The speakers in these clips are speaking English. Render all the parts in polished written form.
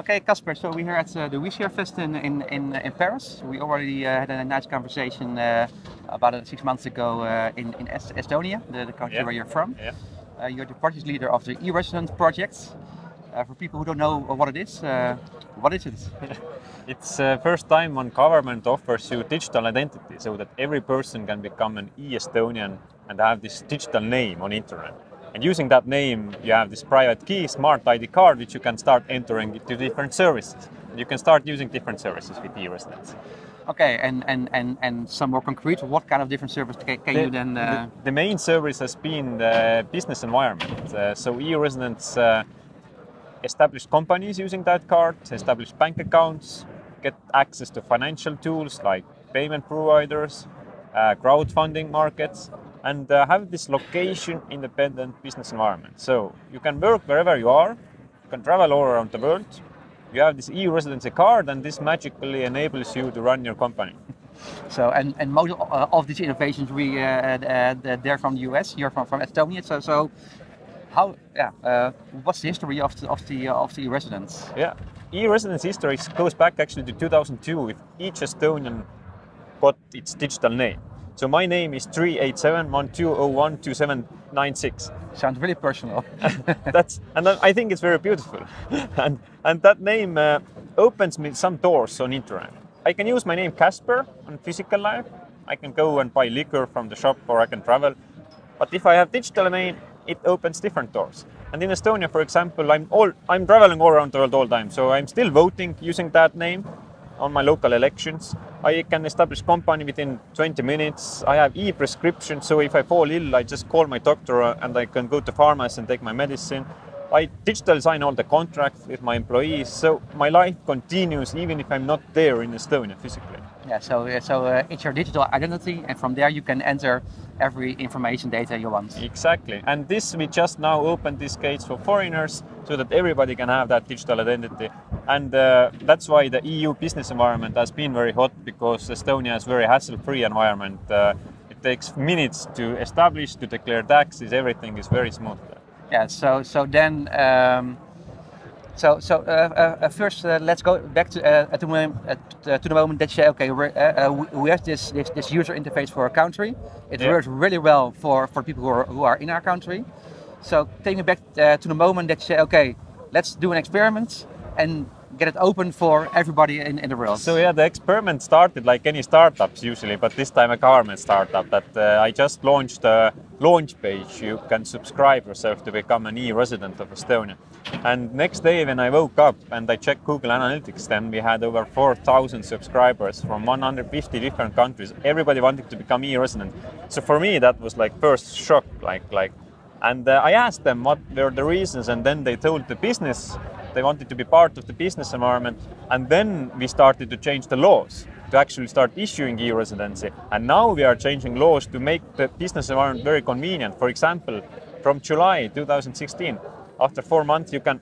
Okay, Casper, so we're here at the OuiShare Fest in Paris. We already had a nice conversation about 6 months ago in Estonia, the country where you're from. Yeah. You're the project leader of the e-Resident project. For people who don't know what is it? It's the first time when government offers you digital identity so that every person can become an e-Estonian and have this digital name on internet. And using that name, you have this private key, smart ID card, which you can start entering to different services. You can start using different services with e-Residency. Okay, and some more concrete, what kind of different service can you then... The main service has been the business environment. So e-Residents establish companies using that card, establish bank accounts, get access to financial tools like payment providers, crowdfunding markets, and have this location-independent business environment. So you can work wherever you are, you can travel all around the world, you have this e-Residency card, and this magically enables you to run your company. So, and most of these innovations, they're from the US, you're from Estonia, so how, what's the history of the e-Residence? Yeah, e-Residence history goes back actually to 2002, with each Estonian got its digital name. So my name is 38712012796. Sounds really personal. And I think it's very beautiful. And that name opens me some doors on internet. I can use my name Casper on physical life. I can go and buy liquor from the shop, or I can travel. But if I have digital name, it opens different doors. And in Estonia, for example, I'm traveling all around the world all the time. So I'm still voting using that name on my local elections. I can establish company within 20 minutes. I have e-prescription, so if I fall ill, I just call my doctor and I can go to pharmacy and take my medicine. I digital sign all the contracts with my employees, so my life continues even if I'm not there in Estonia physically. Yeah, so it's your digital identity, and from there you can enter every information data you want. Exactly, and this we just now opened these gates for foreigners so that everybody can have that digital identity. And that's why the EU business environment has been very hot, because Estonia is a very hassle-free environment. It takes minutes to establish, to declare taxes, everything is very smooth. Yeah, so first let's go back to the moment that you say, okay, we have this user interface for our country. It works really well for people who are in our country. So take me back to the moment that you say, okay, let's do an experiment and get it open for everybody in the world. So yeah, the experiment started like any startups usually, but this time a government startup that I just launched a launch page. You can subscribe yourself to become an e-resident of Estonia. And next day when I woke up and I checked Google Analytics, then we had over 4,000 subscribers from 150 different countries. Everybody wanted to become e-resident. So for me, that was like first shock, and I asked them what were the reasons, and then they told the business. They wanted to be part of the business environment, and then we started to change the laws to actually start issuing e-residency. And now we are changing laws to make the business environment very convenient. For example, from July 2016, after 4 months, you can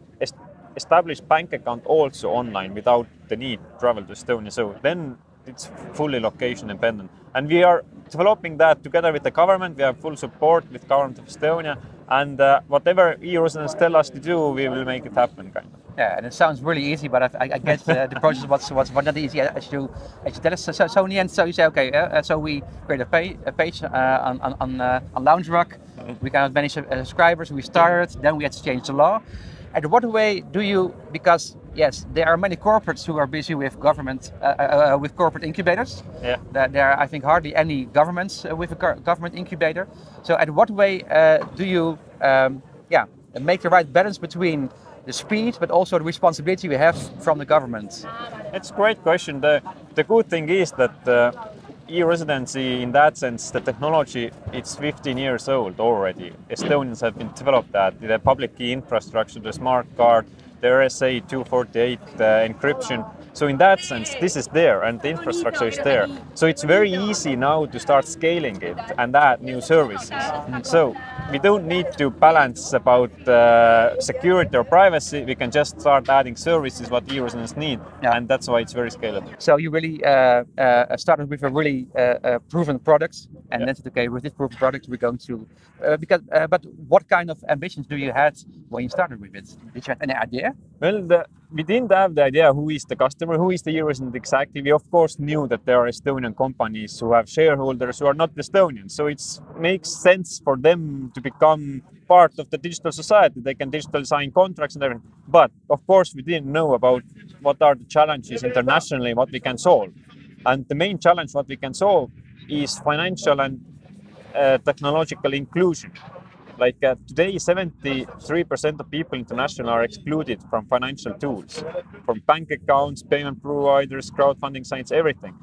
establish bank account also online without the need to travel to Estonia. So then it's fully location dependent. And we are developing that together with the government. We have full support with government of Estonia. And whatever e-residents tell us to do, we will make it happen, kind of. Yeah, and it sounds really easy, but I guess the process was not easy as you tell us. So in the end, so you say, okay, so we create a page on Lounge Rock. We cannot manage subscribers. We started, then we had to change the law. And what way do you, because yes, there are many corporates who are busy with government, with corporate incubators. Yeah. There are, I think, hardly any governments with a government incubator. So, at what way do you, make the right balance between the speed, but also the responsibility we have from the government? It's a great question. The good thing is that e-residency, in that sense, the technology, it's 15 years old already. Estonians have been developed that, the public key infrastructure, the smart card, the RSA 248 encryption. So in that sense, this is there and the infrastructure is there. So it's very easy now to start scaling it and add new services. So we don't need to balance about security or privacy. We can just start adding services what e-residents need. Yeah. And that's why it's very scalable. So you really started with a really proven product, and then said, okay, with this proven product, we're going to, but what kind of ambitions do you had when you started with it? Did you have any idea? Well, We didn't have the idea who is the customer, who is the e-resident exactly. We of course knew that there are Estonian companies who have shareholders who are not Estonians. So it makes sense for them to become part of the digital society. They can digital sign contracts and everything. But of course we didn't know about what are the challenges internationally, what we can solve. And the main challenge what we can solve is financial and technological inclusion. Like today, 73% of people internationally are excluded from financial tools, from bank accounts, payment providers, crowdfunding sites, everything.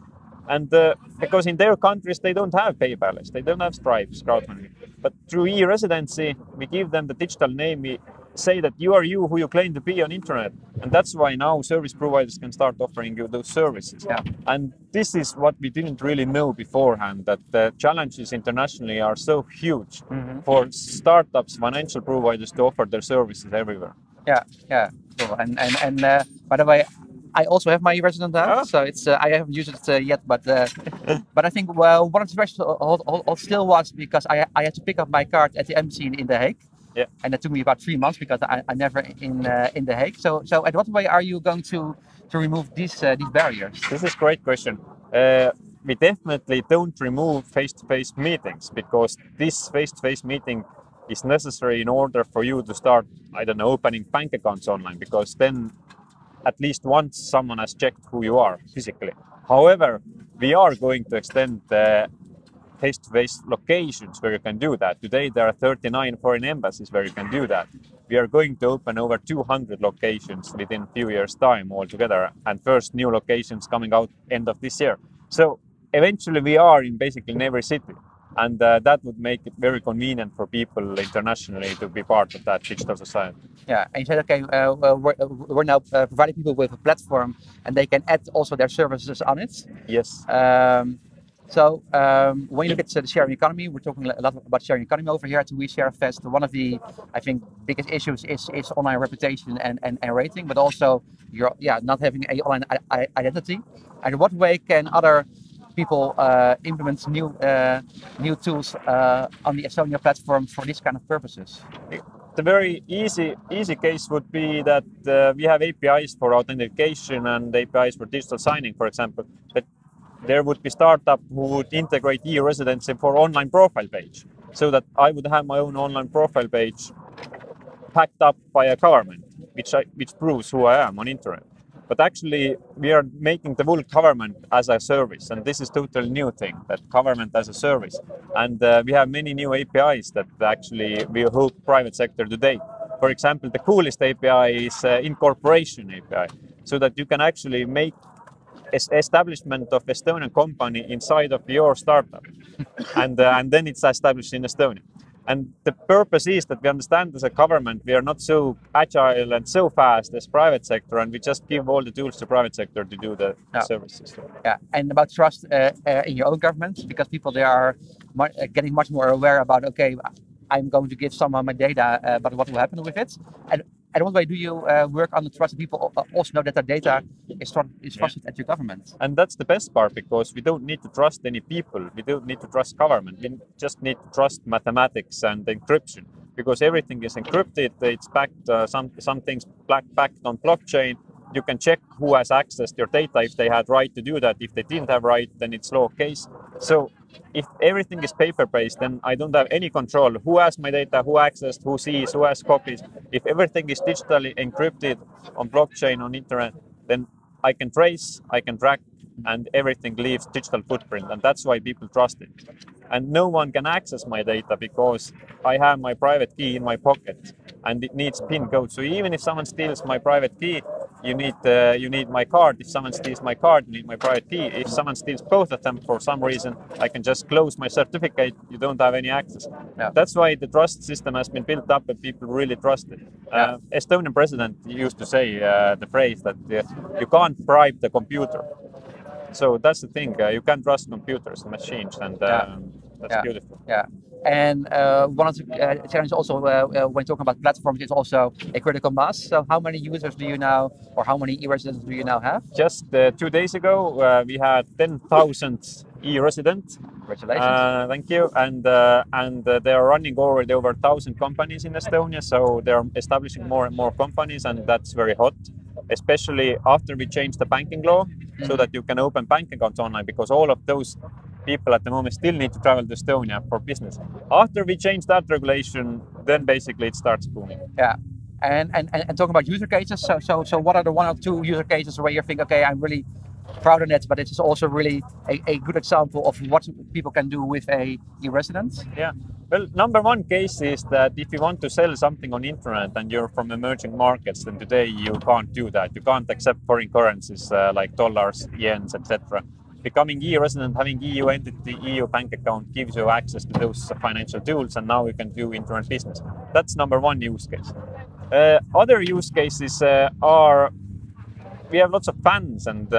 And because in their countries, they don't have PayPal, they don't have Stripe, crowdfunding. But through e-Residency, we give them the digital name. We say that you are you who you claim to be on internet. And that's why now service providers can start offering you those services. Yeah. And this is what we didn't really know beforehand, that the challenges internationally are so huge for startups, financial providers to offer their services everywhere. Yeah, yeah. Cool. And by the way, I also have my e-resident app, so it's I haven't used it yet, but but I think well, one of the questions still was because I had to pick up my card at the embassy in The Hague. Yeah. And that took me about 3 months because I never in The Hague. So at what way are you going to remove these barriers? This is a great question. We definitely don't remove face-to-face meetings because this face-to-face meeting is necessary in order for you to start, I don't know, opening bank accounts online, because then at least once someone has checked who you are physically. However, we are going to extend the face-to-face locations where you can do that. Today there are 39 foreign embassies where you can do that. We are going to open over 200 locations within a few years' time altogether, and first new locations coming out end of this year. So eventually we are in basically in every city, and that would make it very convenient for people internationally to be part of that digital society. Yeah, and you said, okay, we're now providing people with a platform and they can add also their services on it. Yes. So when you look at the sharing economy, we're talking a lot about sharing economy over here at the OuiShare Fest. One of the, I think, biggest issues is online reputation and rating, but also you're not having an online identity. And in what way can other people implement new tools on the Estonia platform for this kind of purposes? The very easy case would be that we have APIs for authentication and APIs for digital signing, for example. But there would be startup who would integrate e-residency for online profile page, so that I would have my own online profile page packed up by a government, which proves who I am on internet. But actually, we are making the whole government as a service, and this is totally new thing, that government as a service. And we have many new APIs that actually we hope private sector today. For example, the coolest API is incorporation API, so that you can actually make establishment of Estonian company inside of your startup, and then it's established in Estonia. And the purpose is that we understand as a government we are not so agile and so fast as private sector, and we just give all the tools to private sector to do the services. Yeah, and about trust in your own government, because people they are getting much more aware about, okay, I'm going to give someone my data, but what will happen with it? And what way do you work on the trust that people also know that their data is trusted at your government? And that's the best part, because we don't need to trust any people. We don't need to trust government. We just need to trust mathematics and encryption, because everything is encrypted. It's backed, some things backed on blockchain. You can check who has accessed your data if they had right to do that. If they didn't have right, then it's law case. So if everything is paper-based, then I don't have any control who has my data, who accessed, who sees, who has copies. If everything is digitally encrypted on blockchain, on internet, then I can trace, I can track, and everything leaves digital footprint, and that's why people trust it. And no one can access my data because I have my private key in my pocket, and it needs PIN code. So even if someone steals my private key, you need my card. If someone steals my card, you need my private key. If someone steals both of them for some reason, I can just close my certificate. You don't have any access. Yeah. That's why the trust system has been built up and people really trust it. Estonian president used to say the phrase that you can't bribe the computer. So that's the thing. You can't trust computers, machines, and that's beautiful. Yeah. And one of the challenges also when talking about platforms is also a critical mass. So how many users do you now, or how many e-residents do you now have? Just 2 days ago, we had 10,000 e-residents. Congratulations. Thank you. And they are running already over 1,000 companies in Estonia. So they are establishing more and more companies, and that's very hot. especially after we changed the banking law so that you can open bank accounts online, because all of those people at the moment still need to travel to Estonia for business. After we change that regulation, then basically it starts booming. Yeah. And talking about user cases, so what are the one or two user cases where you think, okay, I'm really proud of it, but it is also really a good example of what people can do with a e-residence? Yeah, well, number one case is that if you want to sell something on internet and you're from emerging markets, then today you can't do that. You can't accept foreign currencies like dollars, yens, etc. Becoming e-resident, having EU entity, EU bank account gives you access to those financial tools, and now you can do internet business. That's number one use case. Other use cases are, we have lots of fans and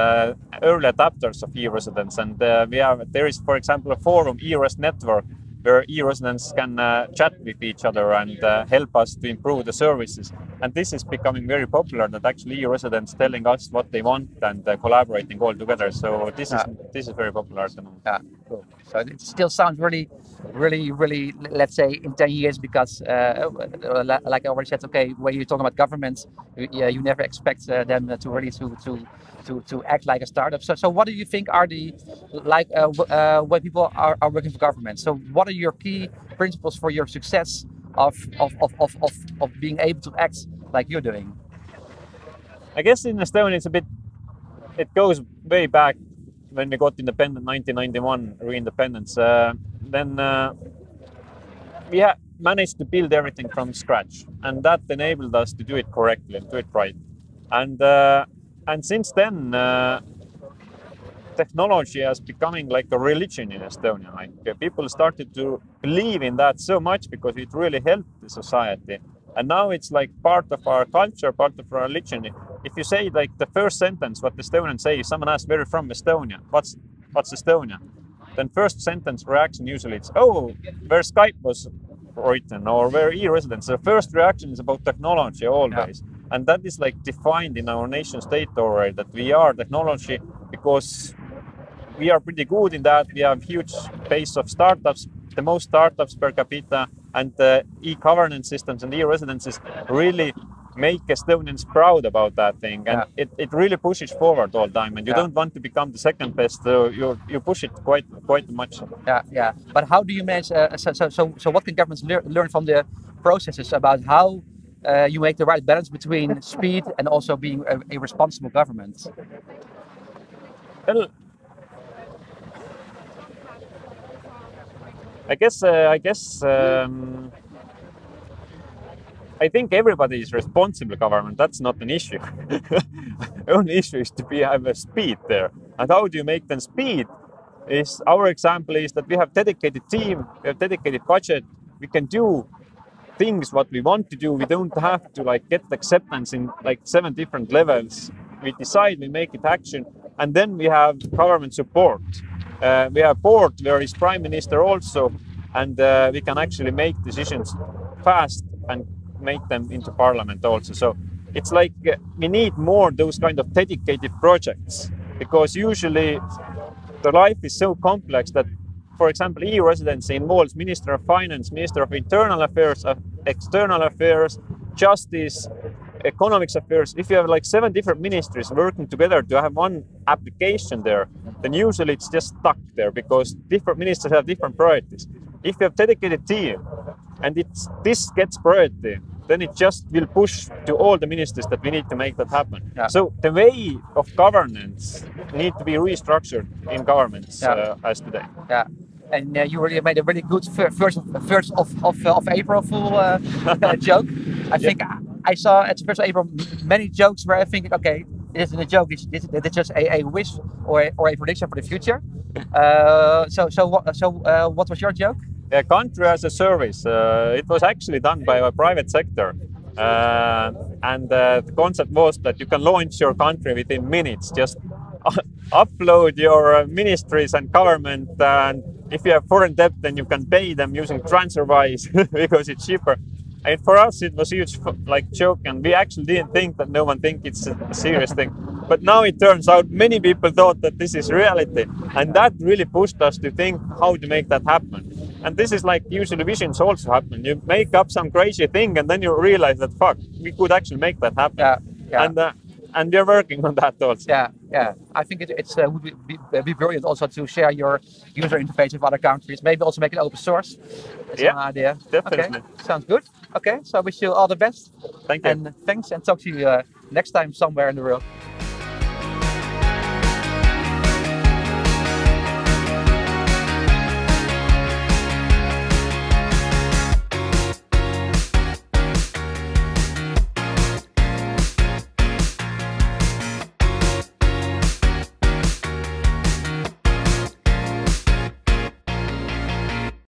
early adapters of e-residents, and there is, for example, a forum, e-Res Network, where e-residents can chat with each other and help us to improve the services. And this is becoming very popular, that actually e-residents telling us what they want and collaborating all together. So this is very popular at the moment. Yeah. Cool. So it still sounds really, really, really, let's say in 10 years, because like I already said, okay, when you're talking about governments, you never expect them to really to act like a startup. So what do you think are the, like when people are working for governments? So what are your key principles for your success of being able to act like you're doing? I guess in Estonia it's a bit, it goes way back when we got independent, 1991 re-independence. Then we managed to build everything from scratch, and that enabled us to do it correctly and do it right. And since then, technology has becoming like a religion in Estonia. Like people started to believe in that so much because it really helped the society. And now it's like part of our culture, part of our religion. If you say like the first sentence, what Estonians say, if someone asks where you're from, Estonia, what's Estonia? Then first sentence reaction usually it's, oh, where Skype was written or where e-residence. The first reaction is about technology always. Yeah. And that is like defined in our nation state already, that we are technology because we are pretty good in that. We have huge base of startups, the most startups per capita, and the e-governance systems and e-residences really make Estonians proud about that thing. And it really pushes forward all the time. And you don't want to become the second best, so you push it quite much. Yeah, yeah. But how do you manage, so what can governments learn from the processes about how you make the right balance between speed and also being a responsible government? Well, I think everybody is responsible government. That's not an issue. The only issue is to have a speed there. And how do you make them speed? Is our example is that we have dedicated team, we have dedicated budget, we can do things what we want to do. We don't have to like get acceptance in like 7 different levels. We decide, we make it action, and then we have government support. We have board, there is prime minister also, and we can actually make decisions fast and make them into parliament also. So it's like we need more those kind of dedicated projects, because usually the life is so complex that, for example, e-residency involves Minister of Finance, Minister of Internal Affairs, External Affairs, Justice, Economics Affairs. If you have like 7 different ministries working together to have one application there, then usually it's just stuck there because different ministers have different priorities. If you have dedicated team and this gets priority, then it just will push to all the ministers that we need to make that happen. Yeah. So the way of governance need to be restructured in governments as today. Yeah, and you really made a really good first of April Fool joke. I think I saw at the 1st of April many jokes where I think, okay, it isn't a joke, it's just a wish or a prediction for the future. So what was your joke? A country as a service. It was actually done by a private sector, and the concept was that you can launch your country within minutes. Just upload your ministries and government, and if you have foreign debt, then you can pay them using TransferWise because it's cheaper. And for us, it was a huge like joke, and we actually didn't think that no one thinks it's a serious thing. But now it turns out many people thought that this is reality, and that really pushed us to think how to make that happen. And this is like usually visions also happen. You make up some crazy thing and then you realize that, fuck, we could actually make that happen. Yeah, yeah. And, uh, and we are working on that also. Yeah, yeah. I think it would be brilliant also to share your user interface with other countries. Maybe also make it open source. That's an idea. Definitely. Okay. Sounds good. Okay, so I wish you all the best. Thank you. And thanks, and talk to you next time somewhere in the world.